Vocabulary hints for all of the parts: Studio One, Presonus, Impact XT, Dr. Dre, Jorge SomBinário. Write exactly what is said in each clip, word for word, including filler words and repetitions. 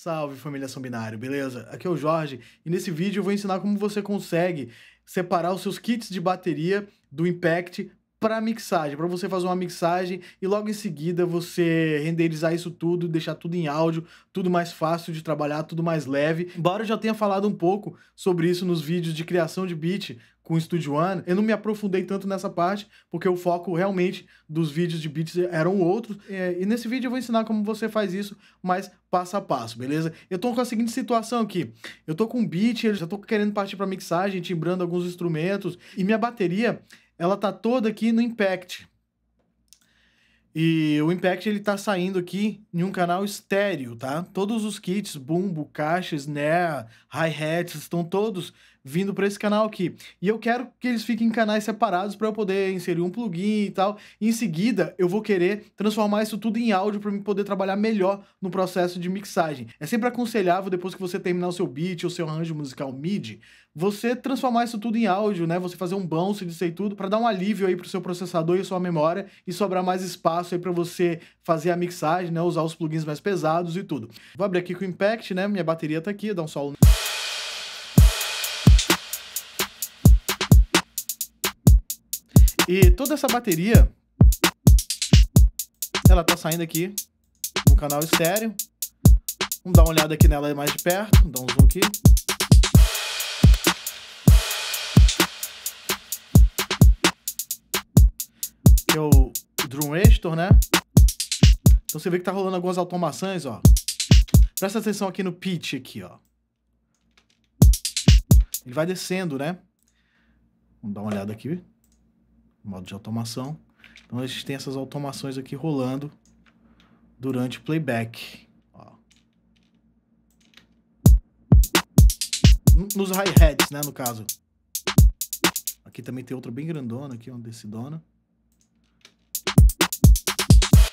Salve família São Binário, beleza? Aqui é o Jorge e nesse vídeo eu vou ensinar como você consegue separar os seus kits de bateria do Impact para mixagem, para você fazer uma mixagem e logo em seguida você renderizar isso tudo, deixar tudo em áudio, tudo mais fácil de trabalhar, tudo mais leve. Embora eu já tenha falado um pouco sobre isso nos vídeos de criação de beat com o Studio One, eu não me aprofundei tanto nessa parte, porque o foco realmente dos vídeos de beats eram outros, e nesse vídeo eu vou ensinar como você faz isso, mas passo a passo, beleza? Eu tô com a seguinte situação aqui, eu tô com um beat, eu já tô querendo partir pra mixagem, timbrando alguns instrumentos, e minha bateria, ela tá toda aqui no Impact, e o Impact ele tá saindo aqui em um canal estéreo, tá? Todos os kits, bumbo, caixa, snare, hi-hats, estão todos vindo para esse canal aqui. E eu quero que eles fiquem em canais separados para eu poder inserir um plugin e tal. E em seguida, eu vou querer transformar isso tudo em áudio para eu poder trabalhar melhor no processo de mixagem. É sempre aconselhável, depois que você terminar o seu beat ou seu arranjo musical midi, você transformar isso tudo em áudio, né? Você fazer um bounce disso aí tudo para dar um alívio aí pro seu processador e sua memória e sobrar mais espaço aí para você fazer a mixagem, né? Usar os plugins mais pesados e tudo. Vou abrir aqui com o Impact, né? Minha bateria tá aqui, dá um solo. E toda essa bateria, ela tá saindo aqui no canal estéreo. Vamos dar uma olhada aqui nela mais de perto, dar um zoom aqui. Aqui é o Drum Restore, né? Então você vê que tá rolando algumas automações, ó. Presta atenção aqui no pitch, aqui, ó. Ele vai descendo, né? Vamos dar uma olhada aqui. Modo de automação. Então a gente tem essas automações aqui rolando durante o playback. Ó. Nos hi-hats, né, no caso. Aqui também tem outra bem grandona, aqui uma descidona.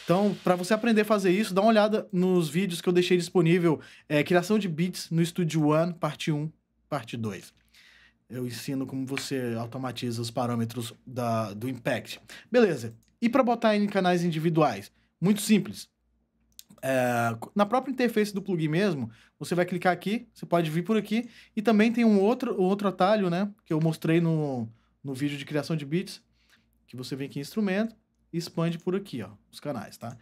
Então, para você aprender a fazer isso, dá uma olhada nos vídeos que eu deixei disponível. É, Criação de Beats no Studio One, parte um, parte dois. Eu ensino como você automatiza os parâmetros da, do Impact. Beleza. E para botar em canais individuais? Muito simples. É, na própria interface do plugin mesmo, você vai clicar aqui, você pode vir por aqui. E também tem um outro, outro atalho, né? Que eu mostrei no, no vídeo de criação de beats. Que você vem aqui em instrumento e expande por aqui, ó. Os canais, tá?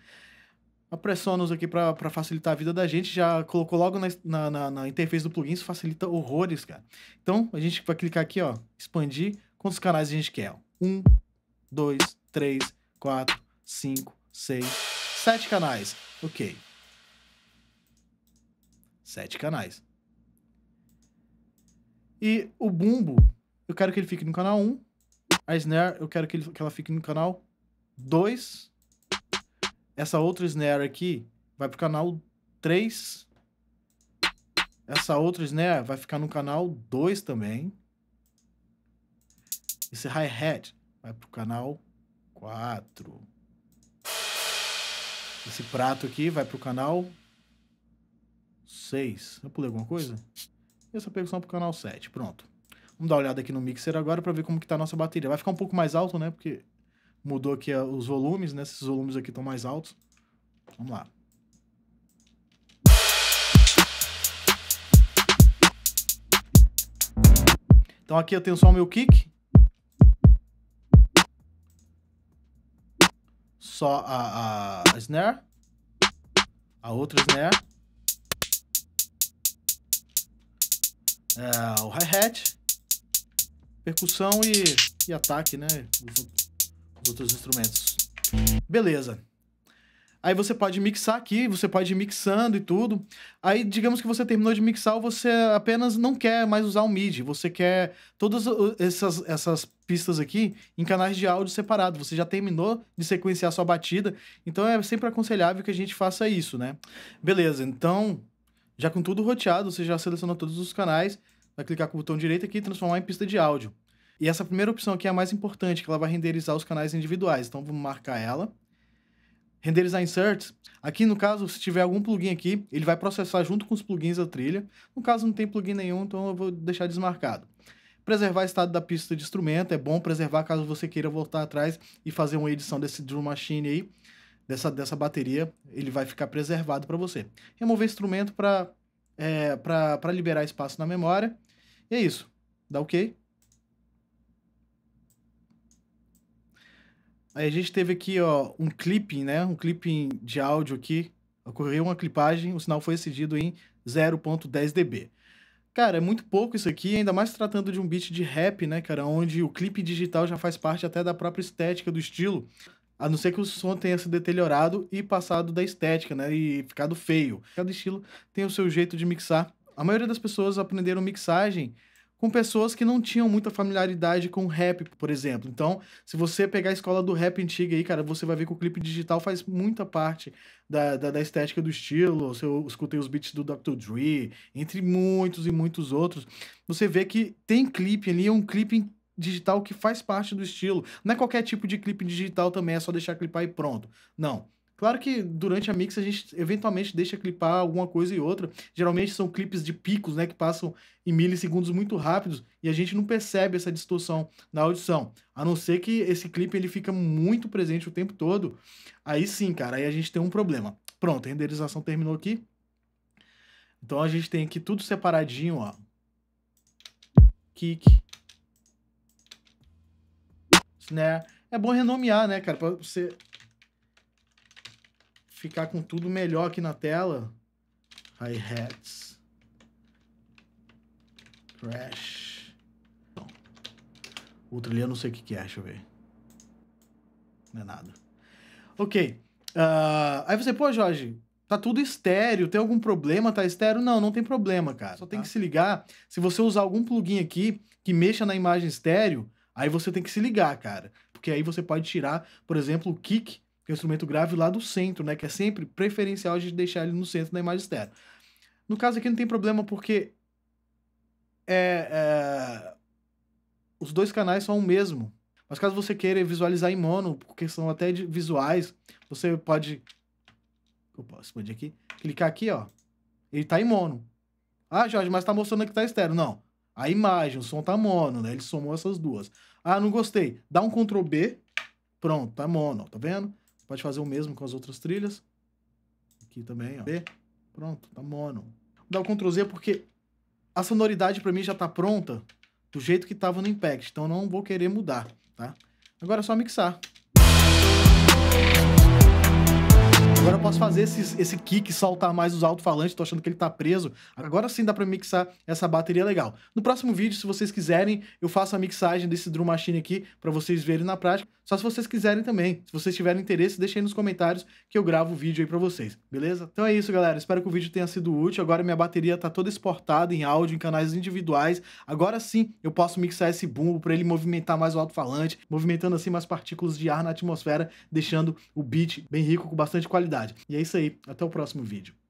A Presonus aqui para facilitar a vida da gente, já colocou logo na, na, na, na interface do plugin, isso facilita horrores, cara. Então, a gente vai clicar aqui, ó, expandir, quantos canais a gente quer? Um, dois, três, quatro, cinco, seis, sete canais. Ok. Sete canais. E o bumbo, eu quero que ele fique no canal um. A snare, eu quero que, ele, que ela fique no canal dois. Essa outra snare aqui vai pro canal três. Essa outra snare vai ficar no canal dois também. Esse hi-hat vai pro canal quatro. Esse prato aqui vai pro canal seis. Eu pulei alguma coisa? Essa percussão pro canal sete. Pronto. Vamos dar uma olhada aqui no mixer agora para ver como que tá a nossa bateria. Vai ficar um pouco mais alto, né? Porque mudou aqui os volumes, né? Esses volumes aqui estão mais altos. Vamos lá. Então aqui eu tenho só o meu kick. Só a, a snare. A outra snare. É, o hi-hat. Percussão e, e ataque, né? Outros instrumentos. Beleza. Aí você pode mixar aqui, você pode ir mixando e tudo. Aí, digamos que você terminou de mixar ou você apenas não quer mais usar o midi. Você quer todas essas, essas pistas aqui em canais de áudio separado. Você já terminou de sequenciar sua batida. Então, é sempre aconselhável que a gente faça isso, né? Beleza. Então, já com tudo roteado, você já selecionou todos os canais. Vai clicar com o botão direito aqui e transformar em pista de áudio. E essa primeira opção aqui é a mais importante, que ela vai renderizar os canais individuais. Então, vamos marcar ela. Renderizar inserts. Aqui, no caso, se tiver algum plugin aqui, ele vai processar junto com os plugins a trilha. No caso, não tem plugin nenhum, então eu vou deixar desmarcado. Preservar o estado da pista de instrumento. É bom preservar caso você queira voltar atrás e fazer uma edição desse drum machine aí. dessa, dessa bateria, ele vai ficar preservado para você. Remover instrumento para é, pra, pra liberar espaço na memória. E é isso. Dá OK. Aí a gente teve aqui, ó, um clipping, né? Um clipping de áudio aqui. Ocorreu uma clipagem, o sinal foi excedido em zero ponto dez decibéis. Cara, é muito pouco isso aqui, ainda mais tratando de um beat de rap, né, cara? Onde o clipe digital já faz parte até da própria estética do estilo. A não ser que o som tenha se deteriorado e passado da estética, né? E ficado feio. Cada estilo tem o seu jeito de mixar. A maioria das pessoas aprenderam mixagem com pessoas que não tinham muita familiaridade com rap, por exemplo. Então, se você pegar a escola do rap antiga aí, cara, você vai ver que o clipe digital faz muita parte da, da, da estética do estilo. Se eu escutei os beats do doutor Dre, entre muitos e muitos outros, você vê que tem clipe ali, é um clipe digital que faz parte do estilo. Não é qualquer tipo de clipe digital também, é só deixar clipar e pronto. Não. Claro que durante a mix a gente eventualmente deixa clipar alguma coisa e outra. Geralmente são clipes de picos, né, que passam em milissegundos muito rápidos e a gente não percebe essa distorção na audição. A não ser que esse clipe ele fica muito presente o tempo todo. Aí sim, cara, aí a gente tem um problema. Pronto, a renderização terminou aqui. Então a gente tem aqui tudo separadinho, ó. Kick. Snare. É bom renomear, né, cara, pra você ficar com tudo melhor aqui na tela. Hi-hats. Crash. Não. Outro ali eu não sei o que que é, deixa eu ver. Não é nada. Ok. Uh, aí você, pô, Jorge, tá tudo estéreo, tem algum problema, tá estéreo? Não, não tem problema, cara. Só tem que se ligar, se você usar algum plugin aqui que mexa na imagem estéreo, aí você tem que se ligar, cara. Porque aí você pode tirar, por exemplo, o kick, que é o instrumento grave lá do centro, né? Que é sempre preferencial a gente deixar ele no centro da imagem estéreo. No caso aqui não tem problema porque é, é, os dois canais são o mesmo. Mas caso você queira visualizar em mono, porque são até de visuais, você pode... Opa, expandir aqui. Clicar aqui, ó. Ele tá em mono. Ah, Jorge, mas tá mostrando que tá estéreo. Não. A imagem, o som tá mono, né? Ele somou essas duas. Ah, não gostei. Dá um control B. Pronto, tá mono, tá vendo? Pode fazer o mesmo com as outras trilhas. Aqui também, ó. B. Pronto, tá mono. Vou dar o control Z porque a sonoridade pra mim já tá pronta do jeito que tava no Impact. Então não vou querer mudar, tá? Agora é só mixar. Agora eu posso fazer esse, esse kick, soltar mais os alto-falantes, tô achando que ele tá preso. Agora sim dá pra mixar essa bateria legal. No próximo vídeo, se vocês quiserem, eu faço a mixagem desse drum machine aqui pra vocês verem na prática. Só se vocês quiserem também. Se vocês tiverem interesse, deixem aí nos comentários que eu gravo o vídeo aí pra vocês, beleza? Então é isso, galera. Espero que o vídeo tenha sido útil. Agora minha bateria tá toda exportada em áudio, em canais individuais. Agora sim eu posso mixar esse bumbo pra ele movimentar mais o alto-falante, movimentando assim mais partículas de ar na atmosfera, deixando o beat bem rico, com bastante qualidade. E é isso aí, até o próximo vídeo.